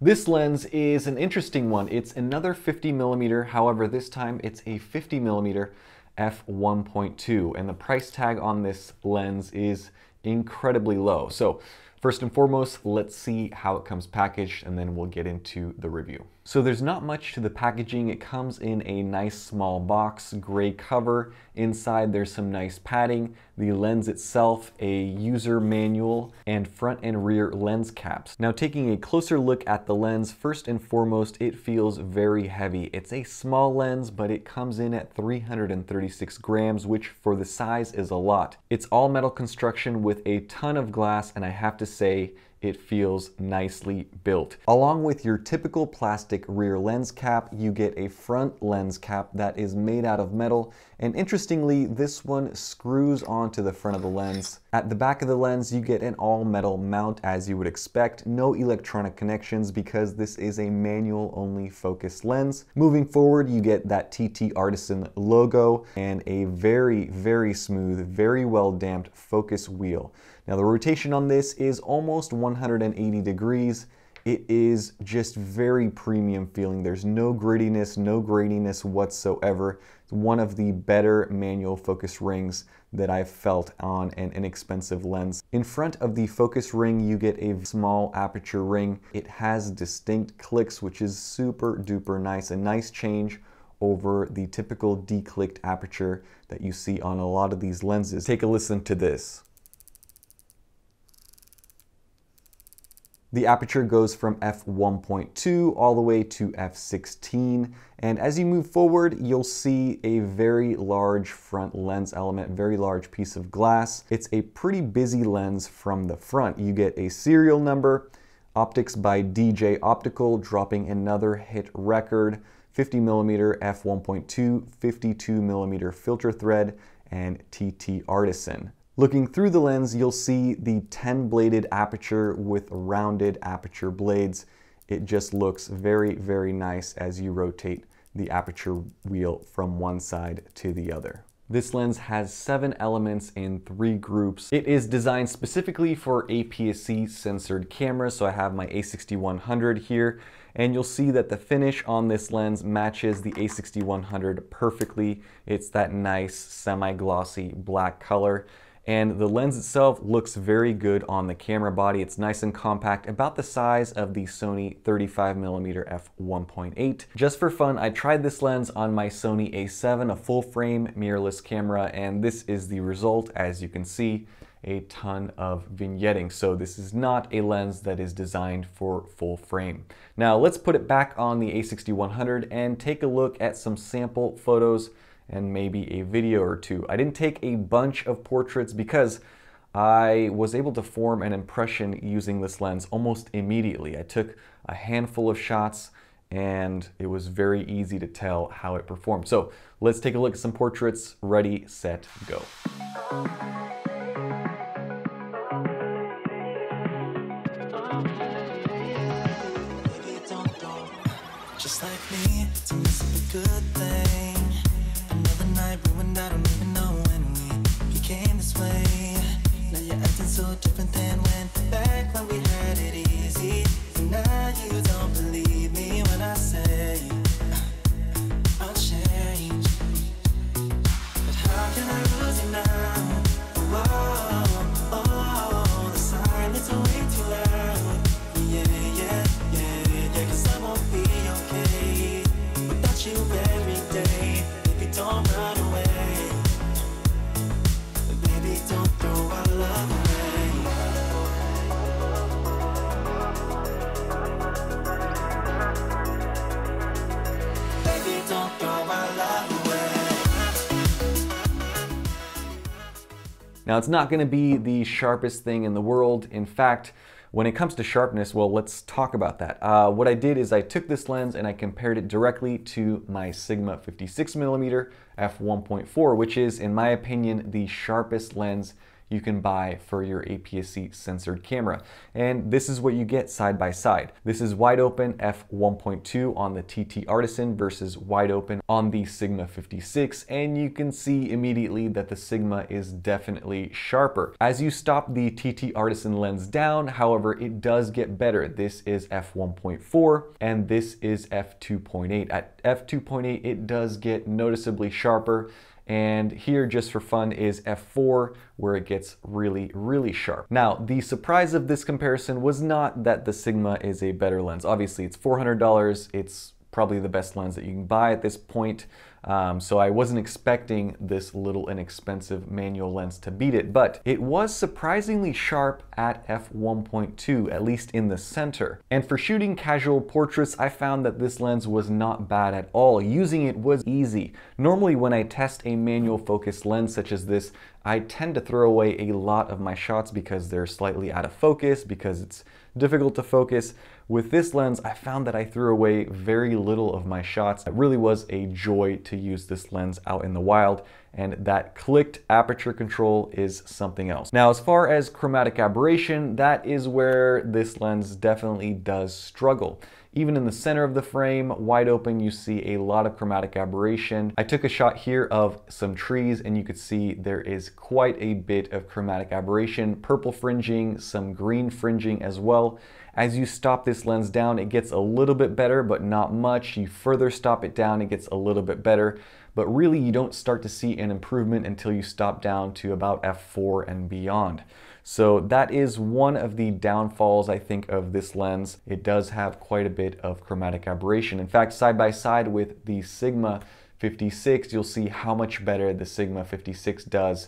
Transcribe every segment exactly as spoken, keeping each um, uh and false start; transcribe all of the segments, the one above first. This lens is an interesting one. It's another fifty millimeter, however this time it's a fifty millimeter f one point two, and the price tag on this lens is incredibly low. So first and foremost, let's see how it comes packaged and then we'll get into the review. So there's not much to the packaging. It comes in a nice small box, gray cover. Inside there's some nice padding, the lens itself, a user manual, and front and rear lens caps. Now taking a closer look at the lens, first and foremost, it feels very heavy. It's a small lens, but it comes in at three hundred thirty-six grams, which for the size is a lot. It's all metal construction with a ton of glass, and I have to say, it feels nicely built. Along with your typical plastic rear lens cap, you get a front lens cap that is made out of metal. And interestingly, this one screws onto the front of the lens. At the back of the lens, you get an all-metal mount as you would expect. No electronic connections because this is a manual-only focused lens. Moving forward, you get that T T Artisan logo and a very, very smooth, very well-damped focus wheel. Now the rotation on this is almost one hundred eighty degrees. It is just very premium feeling. There's no grittiness, no graininess whatsoever. It's one of the better manual focus rings that I've felt on an inexpensive lens. In front of the focus ring, you get a small aperture ring. It has distinct clicks, which is super duper nice. A nice change over the typical declicked aperture that you see on a lot of these lenses. Take a listen to this. The aperture goes from f one point two all the way to f sixteen, and as you move forward, you'll see a very large front lens element, very large piece of glass. It's a pretty busy lens from the front. You get a serial number, optics by D J Optical, dropping another hit record, fifty millimeter f one point two, fifty-two millimeter filter thread, and T T Artisan. Looking through the lens, you'll see the ten bladed aperture with rounded aperture blades. It just looks very, very nice as you rotate the aperture wheel from one side to the other. This lens has seven elements in three groups. It is designed specifically for A P S C sensored cameras, so I have my A sixty-one hundred here, and you'll see that the finish on this lens matches the A sixty-one hundred perfectly. It's that nice semi-glossy black color. And the lens itself looks very good on the camera body. It's nice and compact, about the size of the Sony thirty-five millimeter f one point eight. Just for fun, I tried this lens on my Sony A seven, a full frame mirrorless camera, and this is the result. As you can see, a ton of vignetting. So this is not a lens that is designed for full frame. Now let's put it back on the A sixty-one hundred and take a look at some sample photos and maybe a video or two. I didn't take a bunch of portraits because I was able to form an impression using this lens almost immediately. I took a handful of shots and it was very easy to tell how it performed. So let's take a look at some portraits. Ready, set, go. Just like me, it's a good thing. Ruined, I don't even know when we became this way. Now you're acting so different than when back when we had it easy. And now you don't believe me when I say I'll change. But how can I lose you now? Oh, oh, oh, the silence is way too loud. Yeah, yeah, yeah, yeah, cause I won't be okay without you every day. Baby, don't run away. Don't throw our love away. Baby, don't throw our love away. Now, it's not going to be the sharpest thing in the world. In fact, when it comes to sharpness, well, let's talk about that. Uh, what I did is I took this lens and I compared it directly to my Sigma fifty-six millimeter f one point four, which is, in my opinion, the sharpest lens you can buy for your A P S-C sensored camera. And this is what you get side by side. This is wide open f one point two on the T T Artisan versus wide open on the Sigma fifty-six, and you can see immediately that the Sigma is definitely sharper. As you stop the T T Artisan lens down, however, it does get better. This is f one point four and this is f two point eight. At f two point eight, it does get noticeably sharper. And here, just for fun, is f four, where it gets really, really sharp. Now, the surprise of this comparison was not that the Sigma is a better lens. Obviously, it's four hundred dollars. It's probably the best lens that you can buy at this point. Um, so I wasn't expecting this little inexpensive manual lens to beat it, but it was surprisingly sharp at f one point two, at least in the center. And for shooting casual portraits, I found that this lens was not bad at all. Using it was easy. Normally when I test a manual focus lens such as this, I tend to throw away a lot of my shots because they're slightly out of focus, because it's difficult to focus. With this lens, I found that I threw away very little of my shots. It really was a joy to use this lens out in the wild, and that clicked aperture control is something else. Now, as far as chromatic aberration, that is where this lens definitely does struggle. Even in the center of the frame, wide open, you see a lot of chromatic aberration. I took a shot here of some trees, and you could see there is quite a bit of chromatic aberration, purple fringing, some green fringing as well. As you stop this lens down, it gets a little bit better, but not much. You further stop it down, it gets a little bit better. But really, you don't start to see an improvement until you stop down to about f four and beyond. So that is one of the downfalls, I think, of this lens. It does have quite a bit of chromatic aberration. In fact, side by side with the Sigma fifty-six, you'll see how much better the Sigma fifty-six does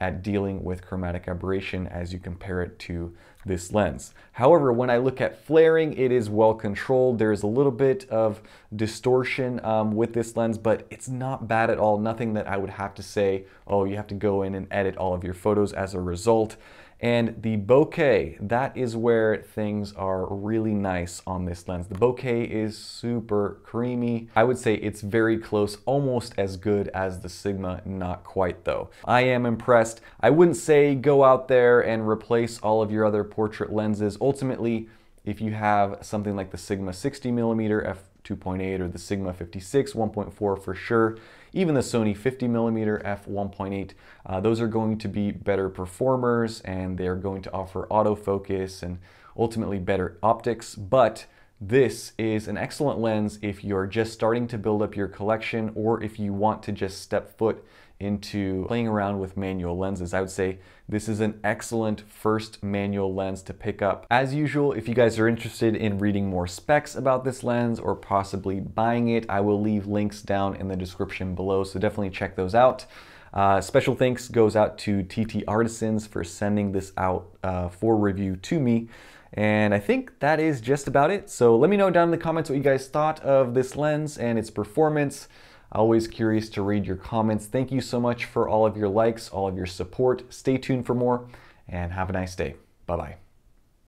at dealing with chromatic aberration as you compare it to this lens. However, when I look at flaring, it is well controlled. There's a little bit of distortion um, with this lens, but it's not bad at all. Nothing that I would have to say, oh, you have to go in and edit all of your photos as a result. And the bokeh, that is where things are really nice on this lens. The bokeh is super creamy. I would say it's very close, almost as good as the Sigma, not quite though. I am impressed. I wouldn't say go out there and replace all of your other portrait lenses. Ultimately, if you have something like the Sigma sixty millimeter f two point eight or the Sigma fifty-six one point four for sure, even the Sony fifty millimeter f one point eight, uh, those are going to be better performers and they're going to offer autofocus and ultimately better optics. But this is an excellent lens if you're just starting to build up your collection or if you want to just step foot into playing around with manual lenses. I would say this is an excellent first manual lens to pick up. As usual, if you guys are interested in reading more specs about this lens or possibly buying it, I will leave links down in the description below, so definitely check those out. Uh, special thanks goes out to T T Artisans for sending this out uh, for review to me. And I think that is just about it. So let me know down in the comments what you guys thought of this lens and its performance. Always curious to read your comments. Thank you so much for all of your likes, all of your support. Stay tuned for more and have a nice day. Bye-bye.